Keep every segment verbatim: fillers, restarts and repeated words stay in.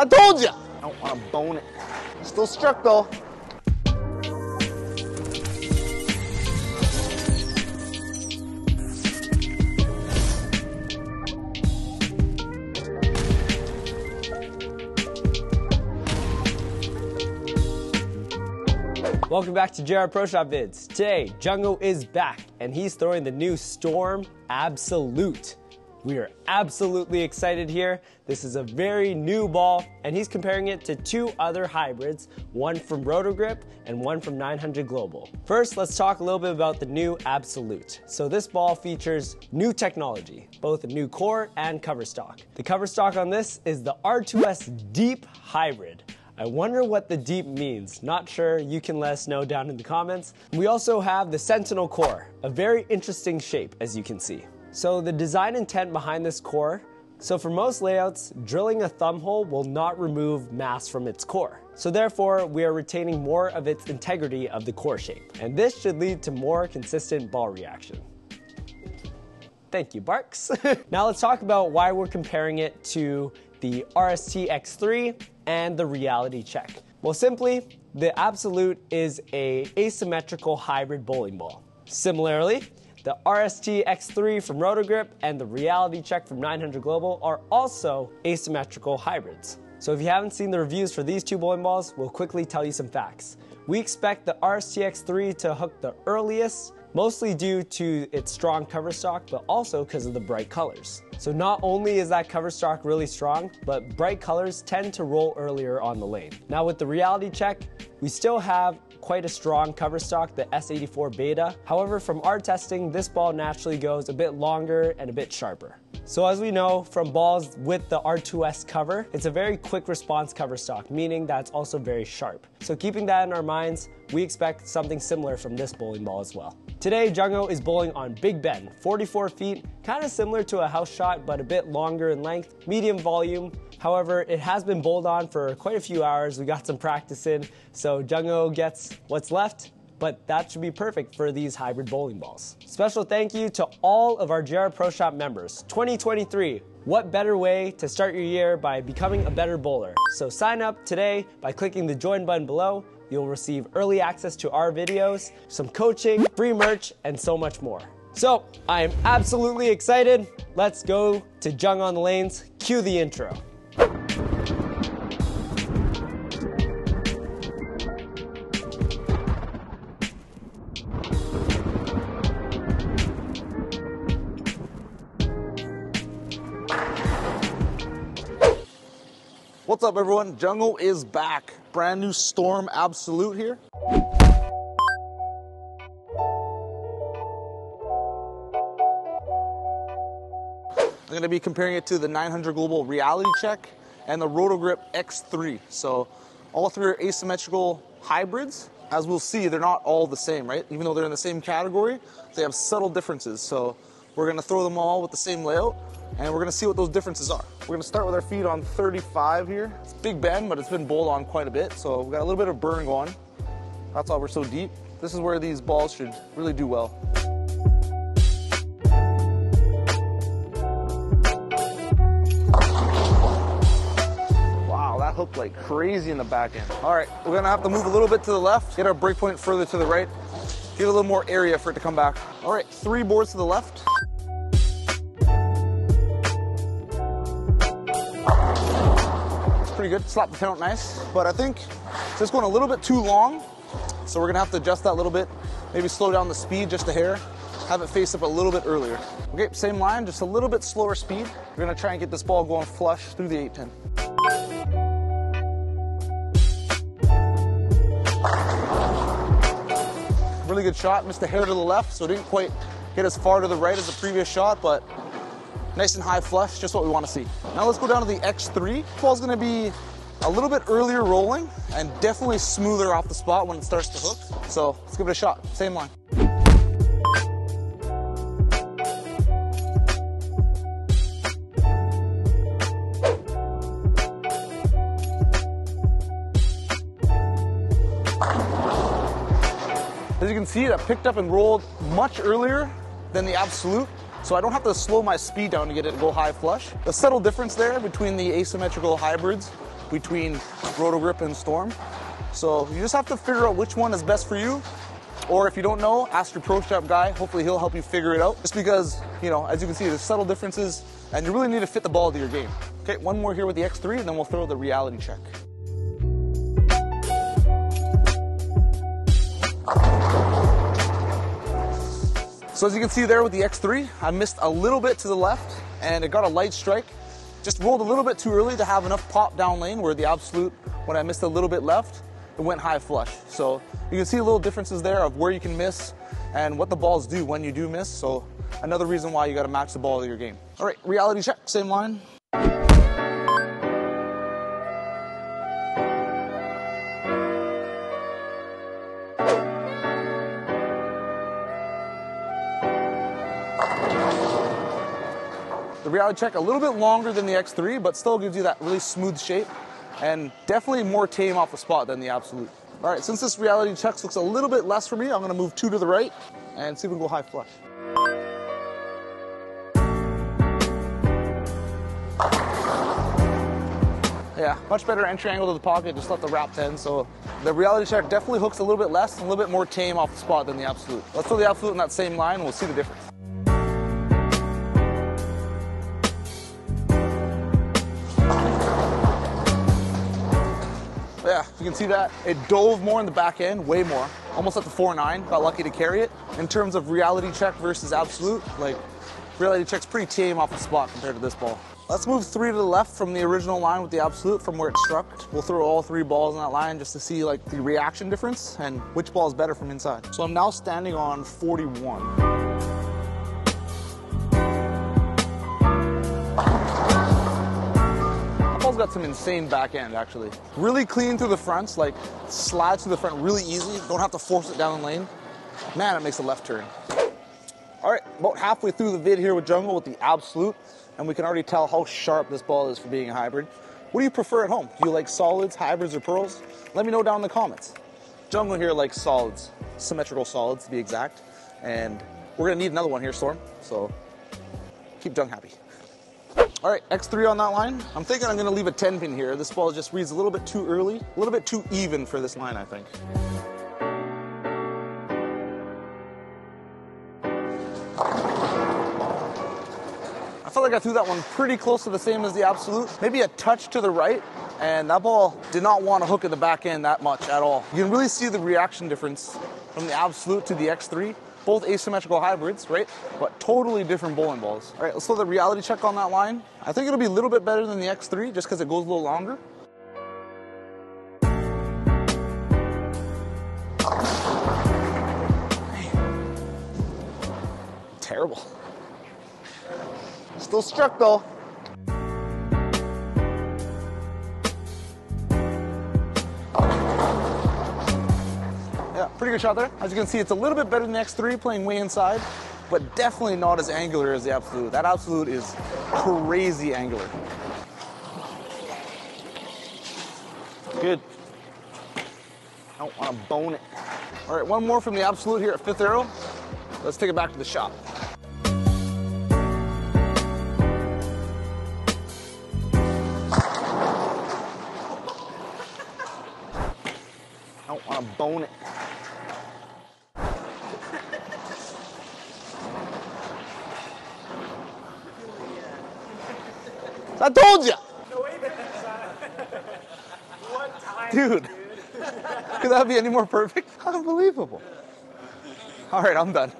I told you. I don't want to bone it. Still struck though. Welcome back to J R Pro Shop Vids. Today, Jungo is back and he's throwing the new Storm Absolute. We are absolutely excited here. This is a very new ball and he's comparing it to two other hybrids, one from Roto Grip and one from nine hundred global. First, let's talk a little bit about the new Absolute. So this ball features new technology, both a new core and cover stock. The cover stock on this is the R two S Deep Hybrid. I wonder what the deep means. Not sure, you can let us know down in the comments. We also have the Sentinel Core, a very interesting shape as you can see. So the design intent behind this core, so for most layouts, drilling a thumb hole will not remove mass from its core. So therefore, we are retaining more of its integrity of the core shape. And this should lead to more consistent ball reaction. Thank you, Barks. Now let's talk about why we're comparing it to the R S T X three and the Reality Check. Well, simply, the Absolute is a asymmetrical hybrid bowling ball. Similarly, the R S T X three from Roto Grip and the Reality Check from nine hundred global are also asymmetrical hybrids. So if you haven't seen the reviews for these two bowling balls, we'll quickly tell you some facts. We expect the R S T X three to hook the earliest, mostly due to its strong cover stock, but also because of the bright colors. So not only is that cover stock really strong, but bright colors tend to roll earlier on the lane. Now with the Reality Check, we still have quite a strong cover stock, the S eighty-four Beta. However, from our testing, this ball naturally goes a bit longer and a bit sharper. So as we know from balls with the R two S cover, it's a very quick response cover stock, meaning that it's also very sharp. So keeping that in our minds, we expect something similar from this bowling ball as well. Today, Jungo is bowling on Big Ben, forty-four feet, kind of similar to a house shot, but a bit longer in length, medium volume. However, it has been bowled on for quite a few hours. We got some practice in, so Jungo gets what's left, but that should be perfect for these hybrid bowling balls. Special thank you to all of our J R Pro Shop members. twenty twenty-three, what better way to start your year by becoming a better bowler? So sign up today by clicking the join button below. You'll receive early access to our videos, some coaching, free merch, and so much more. So I am absolutely excited. Let's go to Jungo on the lanes. Cue the intro. What's up everyone, Jungo is back. Brand new Storm Absolute here. I'm gonna be comparing it to the nine hundred global Reality Check and the Roto Grip X three. So all three are asymmetrical hybrids. As we'll see, they're not all the same, right? Even though they're in the same category, they have subtle differences. So we're gonna throw them all with the same layout and we're gonna see what those differences are. We're gonna start with our feet on thirty-five here. It's Big Ben, but it's been bowled on quite a bit, so we've got a little bit of burn going. That's why we're so deep. This is where these balls should really do well. Wow, that hooked like crazy in the back end. All right, we're gonna have to move a little bit to the left, get our break point further to the right, give it a little more area for it to come back. All right, three boards to the left. Pretty good, slapped the pin out nice, but I think it's just going a little bit too long, so we're gonna have to adjust that a little bit, maybe slow down the speed just a hair, have it face up a little bit earlier. Okay, same line, just a little bit slower speed. We're gonna try and get this ball going flush through the eight ten. Really good shot, missed a hair to the left, so it didn't quite get as far to the right as the previous shot, but nice and high flush, just what we want to see. Now let's go down to the X three. This ball's gonna be a little bit earlier rolling and definitely smoother off the spot when it starts to hook. So let's give it a shot, same line. As you can see, that picked up and rolled much earlier than the Absolute. So I don't have to slow my speed down to get it to go high flush. The subtle difference there between the asymmetrical hybrids between Roto Grip and Storm. So you just have to figure out which one is best for you. Or if you don't know, ask your pro shop guy. Hopefully he'll help you figure it out. Just because, you know, as you can see, there's subtle differences and you really need to fit the ball to your game. Okay, one more here with the X three and then we'll throw the reality check. So as you can see there with the X three, I missed a little bit to the left and it got a light strike. Just rolled a little bit too early to have enough pop down lane, where the Absolute, when I missed a little bit left, it went high flush. So you can see little differences there of where you can miss and what the balls do when you do miss. So another reason why you gotta match the ball to your game. All right, reality check, same line. The reality check, a little bit longer than the X three, but still gives you that really smooth shape and definitely more tame off the spot than the Absolute. All right, since this reality check looks a little bit less for me, I'm gonna move two to the right and see if we can go high flush. Yeah, much better entry angle to the pocket, just let the wrap ten. So the reality check definitely hooks a little bit less and a little bit more tame off the spot than the Absolute. Let's throw the Absolute in that same line and we'll see the difference. Yeah, you can see that. It dove more in the back end, way more. Almost at the four nine, got lucky to carry it. In terms of reality check versus Absolute, like, reality check's pretty tame off the spot compared to this ball. Let's move three to the left from the original line with the Absolute from where it struck. We'll throw all three balls in that line just to see, like, the reaction difference and which ball is better from inside. So I'm now standing on forty-one. Got some insane back end actually. Really clean through the fronts, like slides through the front really easy. Don't have to force it down the lane. Man, it makes a left turn. All right, about halfway through the vid here with Jungle with the Absolute, and we can already tell how sharp this ball is for being a hybrid. What do you prefer at home? Do you like solids, hybrids, or pearls? Let me know down in the comments. Jungle here likes solids, symmetrical solids to be exact, and we're gonna need another one here, Storm, so keep Jung happy. All right, X three on that line. I'm thinking I'm gonna leave a ten pin here. This ball just reads a little bit too early, a little bit too even for this line, I think. I felt like I threw that one pretty close to the same as the Absolute. Maybe a touch to the right, and that ball did not want to hook in the back end that much at all. You can really see the reaction difference from the Absolute to the X three. Both asymmetrical hybrids, right? But totally different bowling balls. All right, let's throw the reality check on that line. I think it'll be a little bit better than the X three just because it goes a little longer. Terrible. Still struck though. Yeah, pretty good shot there. As you can see, it's a little bit better than the X three, playing way inside, but definitely not as angular as the Absolute. That Absolute is crazy angular. Good. I don't want to bone it. All right, one more from the Absolute here at fifth arrow. Let's take it back to the shop. I don't want to bone it. I told you. No way that's one time, dude. dude. Could that be any more perfect? Unbelievable. All right, I'm done.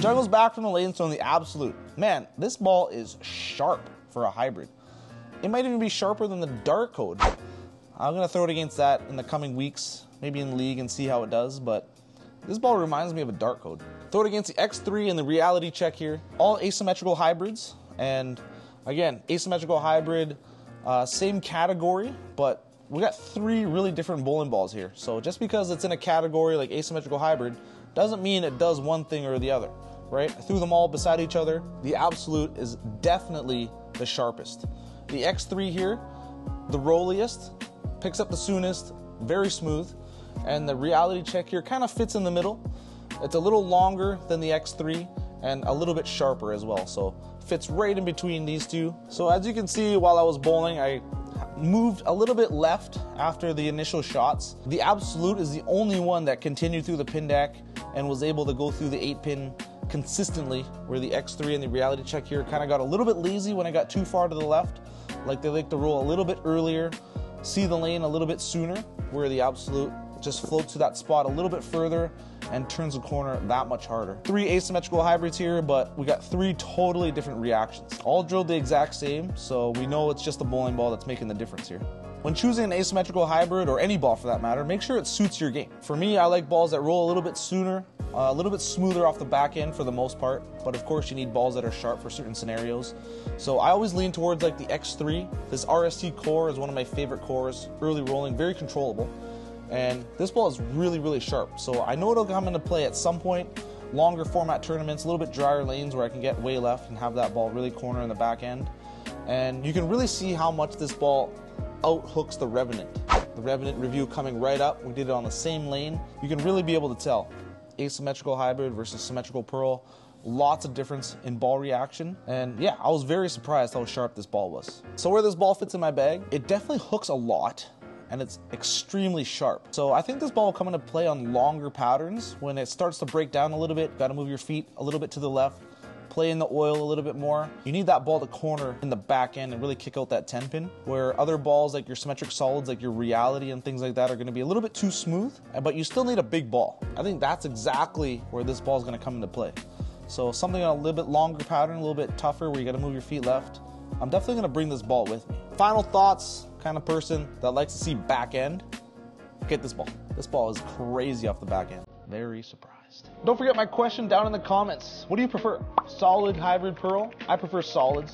Juggles back from the lane, so on the Absolute. Man, this ball is sharp for a hybrid. It might even be sharper than the Dark Code. I'm gonna throw it against that in the coming weeks, maybe in league, and see how it does, but this ball reminds me of a Dark Code. Throw it against the X three and the reality check here. All asymmetrical hybrids, and again, asymmetrical hybrid, uh, same category, but we got three really different bowling balls here. So just because it's in a category like asymmetrical hybrid doesn't mean it does one thing or the other, right? I threw them all beside each other. The Absolute is definitely the sharpest. The X three here, the rolliest, picks up the soonest, very smooth, and the reality check here kind of fits in the middle. It's a little longer than the X three and a little bit sharper as well, so fits right in between these two. So as you can see, while I was bowling, I moved a little bit left after the initial shots. The Absolute is the only one that continued through the pin deck and was able to go through the eight pin consistently, where the X three and the Reality Check here kind of got a little bit lazy when I got too far to the left. Like they like to roll a little bit earlier, see the lane a little bit sooner, where the Absolute just floats to that spot a little bit further and turns the corner that much harder. Three asymmetrical hybrids here, but we got three totally different reactions. All drilled the exact same, so we know it's just the bowling ball that's making the difference here. When choosing an asymmetrical hybrid, or any ball for that matter, make sure it suits your game. For me, I like balls that roll a little bit sooner, a little bit smoother off the back end for the most part, but of course you need balls that are sharp for certain scenarios. So I always lean towards like the X three. This R S T core is one of my favorite cores, early rolling, very controllable. And this ball is really, really sharp. So I know it'll come into play at some point, longer format tournaments, a little bit drier lanes where I can get way left and have that ball really corner in the back end. And you can really see how much this ball outhooks the Revenant. The Revenant review coming right up, we did it on the same lane. You can really be able to tell asymmetrical hybrid versus symmetrical pearl. Lots of difference in ball reaction, and yeah, I was very surprised how sharp this ball was. So where this ball fits in my bag, it definitely hooks a lot, and it's extremely sharp. So I think this ball will come into play on longer patterns when it starts to break down a little bit. Got to move your feet a little bit to the left, play in the oil a little bit more. You need that ball to corner in the back end and really kick out that ten pin, where other balls like your symmetric solids, like your Reality and things like that, are going to be a little bit too smooth, but you still need a big ball. I think that's exactly where this ball is going to come into play. So something on a little bit longer pattern, a little bit tougher, where you got to move your feet left. I'm definitely going to bring this ball with me. Final thoughts, kind of person that likes to see back end, get this ball. This ball is crazy off the back end. Very surprised. Don't forget my question down in the comments. What do you prefer? Solid hybrid pearl? I prefer solids.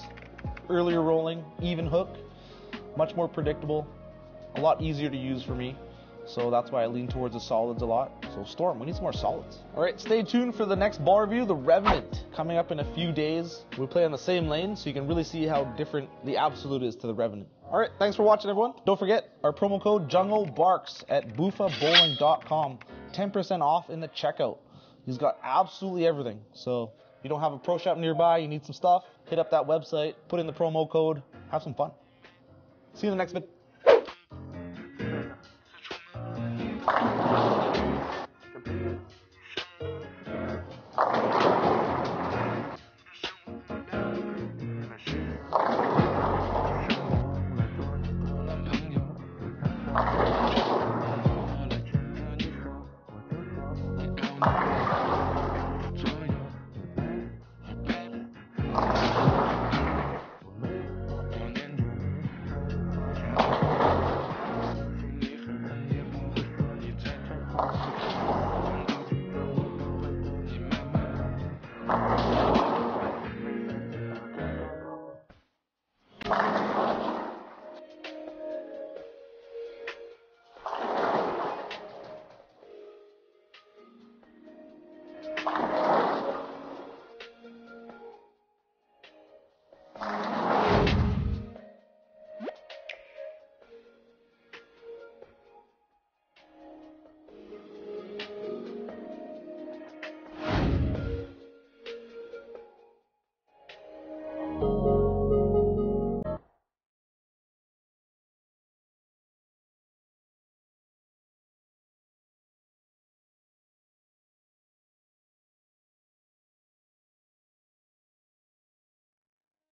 Earlier rolling, even hook, much more predictable, a lot easier to use for me. So that's why I lean towards the solids a lot. So Storm, we need some more solids. All right, stay tuned for the next ball review, the Revenant, coming up in a few days. We play on the same lane, so you can really see how different the Absolute is to the Revenant. All right, thanks for watching, everyone. Don't forget our promo code JungoBarks at buffa bowling dot com, ten percent off in the checkout. He's got absolutely everything. So if you don't have a pro shop nearby, you need some stuff, hit up that website, put in the promo code, have some fun. See you in the next video.